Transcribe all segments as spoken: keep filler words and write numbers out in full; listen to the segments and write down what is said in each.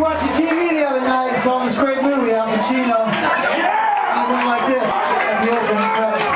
were watching T V the other night and saw this great movie, Al Pacino, and went like this at the opening credits.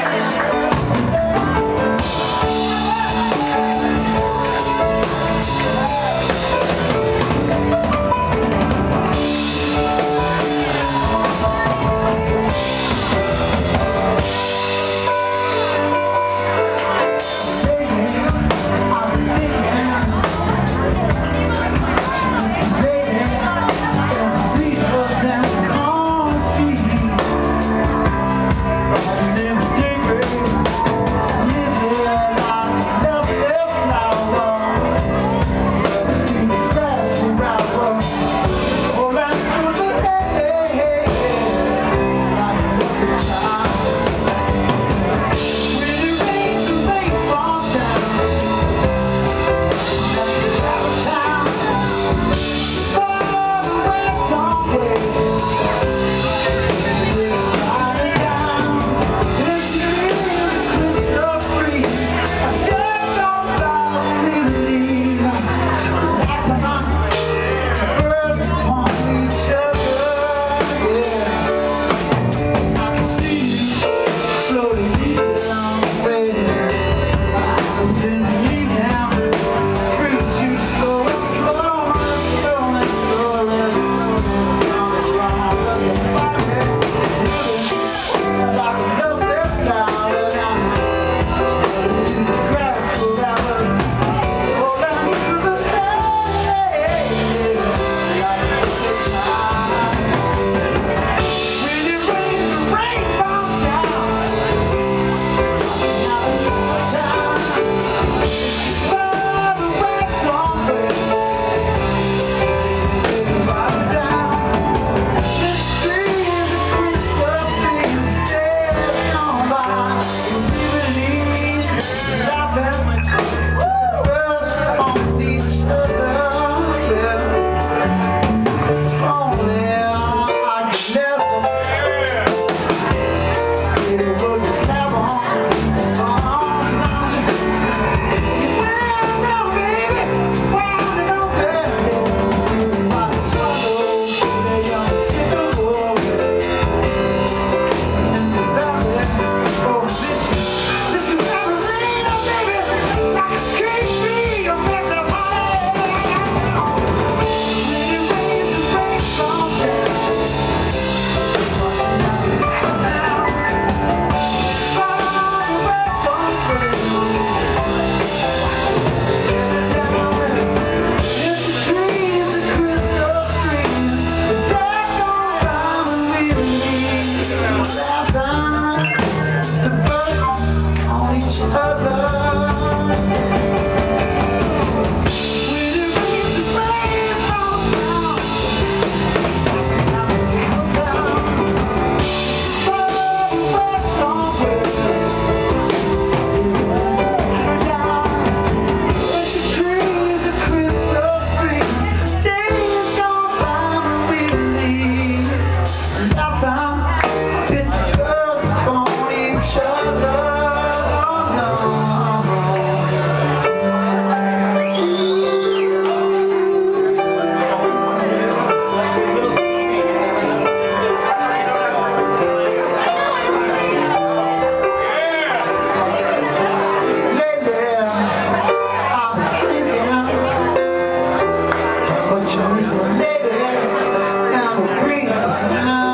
Now we'll bring up some